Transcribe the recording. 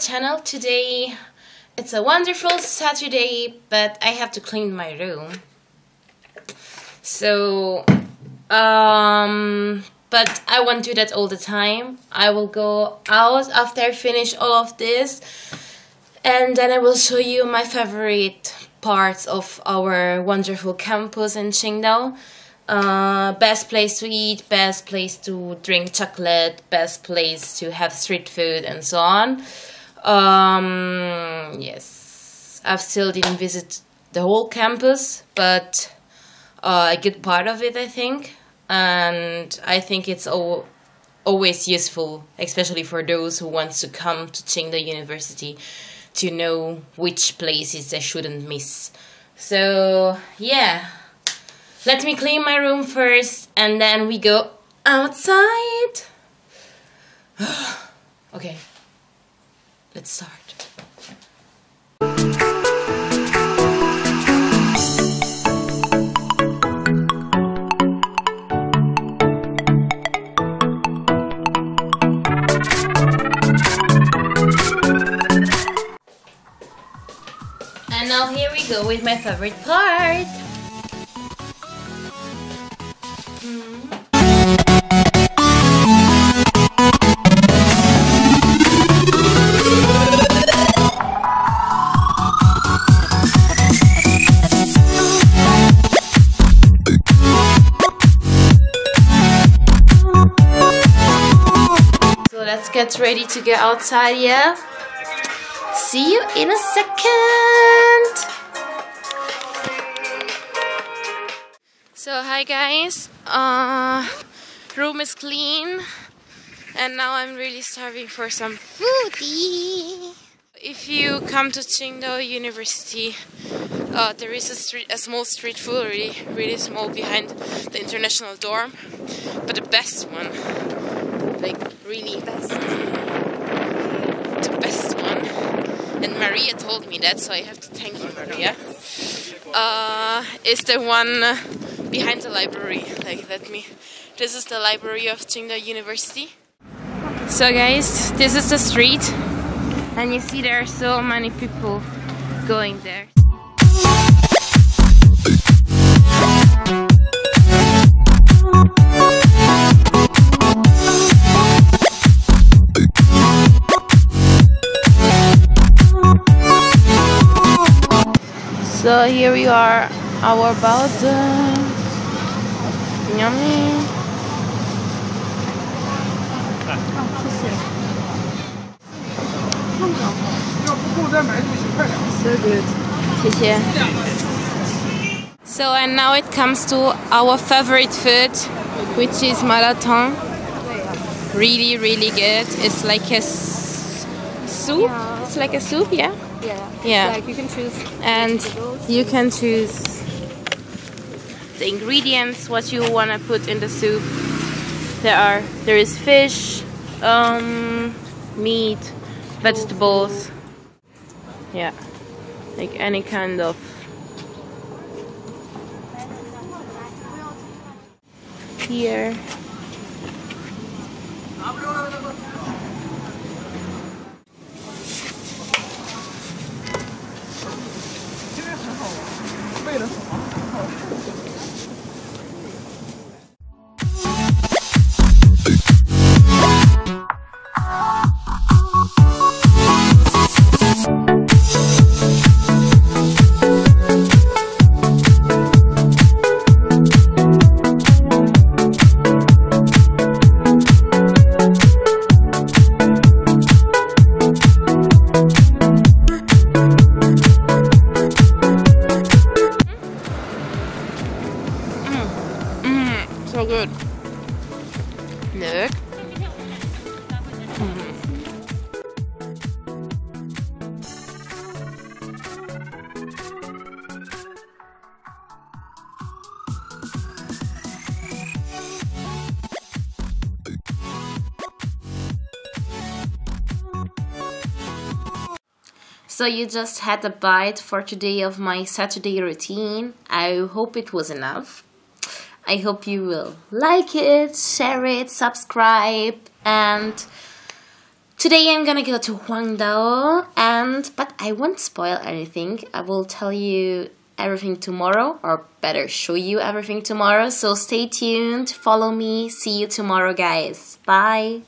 channel today. It's a wonderful Saturday, but I have to clean my room. So, but I won't do that all the time. I will go out after I finish all of this, and then I will show you my favorite parts of our wonderful campus in Qingdao. Best place to eat, best place to drink chocolate, best place to have street food, and so on. Yes, I still didn't visit the whole campus, but a good part of it, I think. And I think it's always useful, especially for those who want to come to Qingdao University, to know which places I shouldn't miss. So, yeah. Let me clean my room first, and then we go outside. Okay, let's start. And now here we go with my favorite part. Let's get ready to go outside, yeah? See you in a second! So, hi guys! Room is clean, and now I'm really starving for some foodie! If you come to Qingdao University, there is a small street food, really small, behind the international dorm, but the best one, like really best, the best one, and Maria told me that, so I have to thank you, Maria, is the one behind the library. Like, this is the library of Qingdao University. So guys, this is the street, and you see there are so many people going there. So here we are, our baozi, yummy. So good. So, and now it comes to our favorite food, which is malatang. Really, really good. It's like a soup. It's like a soup, yeah? Yeah. Like you can choose, and you can choose the ingredients, what you want to put in the soup. There is fish, meat, vegetables. Yeah, like any kind of. Here. So good. Look. So you just had a bite for today of my Saturday routine. I hope it was enough. I hope you will like it, share it, subscribe, and Today I'm gonna go to Huangdao, but I won't spoil anything. I will tell you everything tomorrow, or better, show you everything tomorrow. So stay tuned, follow me, see you tomorrow guys. Bye!